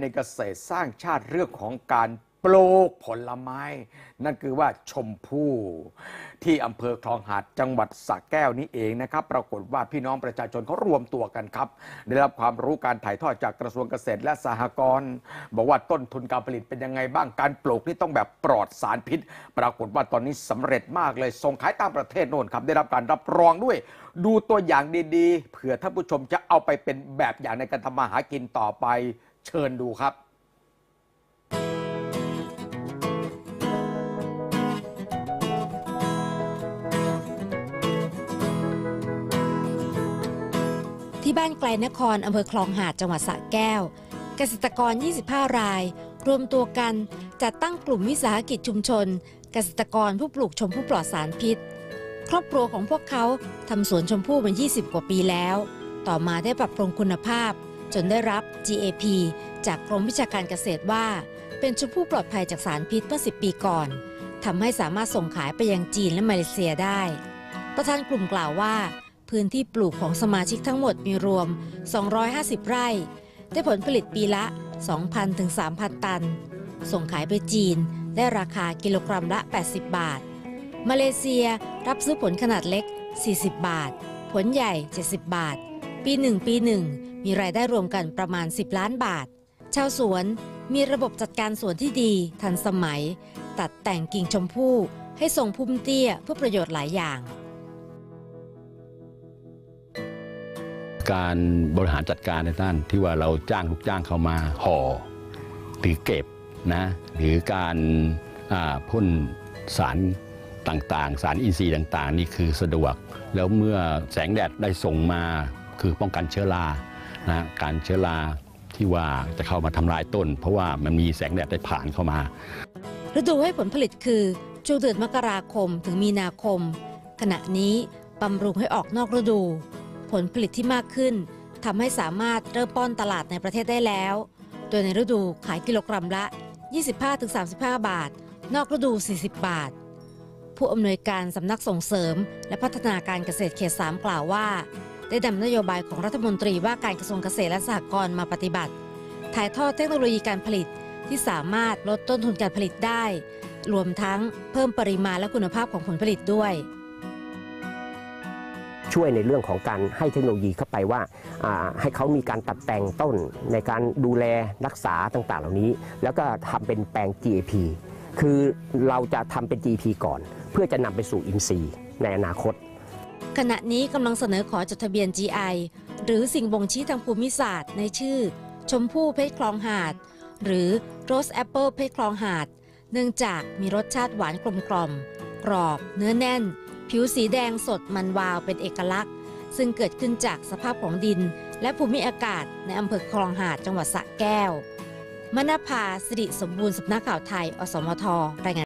ในเกษตรสร้างชาติเรื่องของการปลูกผลไม้นั่นคือว่าชมพู่ที่อำเภอคลองหาดจังหวัดสระแก้วนี้เองนะครับปรากฏว่าพี่น้องประชาชนเขารวมตัวกันครับได้รับความรู้การถ่ายทอดจากกระทรวงเกษตรและสหกรณ์บอกว่าต้นทุนการผลิตเป็นยังไงบ้างการปลูกนี่ต้องแบบปลอดสารพิษปรากฏว่าตอนนี้สำเร็จมากเลยส่งขายตามประเทศโน่นครับได้รับการรับรองด้วยดูตัวอย่างดีๆเผื่อท่านผู้ชมจะเอาไปเป็นแบบอย่างในการทำมาหากินต่อไปเชิญดูครับที่บ้านไกลนครอำเภอคลองหาดจังหวัดสระแก้วเกษตรกร25รายรวมตัวกันจัดตั้งกลุ่มวิสาหกิจชุมชนเกษตรกรผู้ปลูกชมพู่ปลอดสารพิษครอบครัวของพวกเขาทำสวนชมพู่มา20กว่าปีแล้วต่อมาได้ปรับปรุงคุณภาพจนได้รับ GAP จากกรมวิชาการเกษตรว่าเป็นชมพู่ปลอดภัยจากสารพิษเมื่อ10ปีก่อนทำให้สามารถส่งขายไปยังจีนและมาเลเซียได้ประธานกลุ่มกล่าวว่าพื้นที่ปลูกของสมาชิกทั้งหมดมีรวม250ไร่ได้ผลผลิตปีละ 2,000 ถึง 3,000 ตันส่งขายไปจีนได้ราคากิโลกรัมละ80บาทมาเลเซียรับซื้อผลขนาดเล็ก40บาทผลใหญ่70บาทปีหนึ่งมีรายได้รวมกันประมาณ10ล้านบาทชาวสวนมีระบบจัดการสวนที่ดีทันสมัยตัดแต่งกิ่งชมพู่ให้ทรงพุ่มเตี้ยเพื่อประโยชน์หลายอย่างการบริหารจัดการในด้านที่ว่าเราจ้างลูกจ้างเข้ามาห่อหรือเก็บนะหรือการพ่นสารต่างๆสารอินทรีย์ต่างๆนี่คือสะดวกแล้วเมื่อแสงแดดได้ส่งมาคือป้องกันเชื้อรานะการเชื้อราที่ว่าจะเข้ามาทำลายต้นเพราะว่ามันมีแสงแดดได้ผ่านเข้ามาฤดูให้ผลผลิตคือช่วงเดือนมกราคมถึงมีนาคมขณะนี้บำรุงให้ออกนอกฤดูผลผลิตที่มากขึ้นทำให้สามารถเริ่มป้อนตลาดในประเทศได้แล้วโดยในฤดูขายกิโลกรัมละ 25-35 บาทนอกฤดู 40 บาทผู้อำนวยการสำนักส่งเสริมและพัฒนาการเกษตรเขต 3กล่าวว่าได้นำนโยบายของรัฐมนตรีว่าการกระทรวงเกษตรและสหกรณ์มาปฏิบัติถ่ายทอดเทคโนโลยีการผลิตที่สามารถลดต้นทุนการผลิตได้รวมทั้งเพิ่มปริมาณและคุณภาพของผลผลิตด้วยช่วยในเรื่องของการให้เทคโนโลยีเข้าไปว่าให้เขามีการตัดแต่งต้นในการดูแลรักษาต่างๆเหล่านี้แล้วก็ทำเป็นแปลง GAP คือเราจะทำเป็น GAP ก่อนเพื่อจะนำไปสู่อินทรีย์ในอนาคตขณะนี้กำลังเสนอขอจดทะเบียน GI หรือสิ่งบ่งชี้ทางภูมิศาสตร์ในชื่อชมพู่เพชรคลองหาดหรือโรสแอปเปิลเพชรคลองหาดเนื่องจากมีรสชาติหวานกลมกล่อมกรอบเนื้อแน่นผิวสีแดงสดมันวาวเป็นเอกลักษณ์ซึ่งเกิดขึ้นจากสภาพของดินและภูมิอากาศในอำเภอคลองหาดจังหวัดสระแก้วมณภา สิริสมบูรณ์สำนักข่าวไทยอสมทรายงาน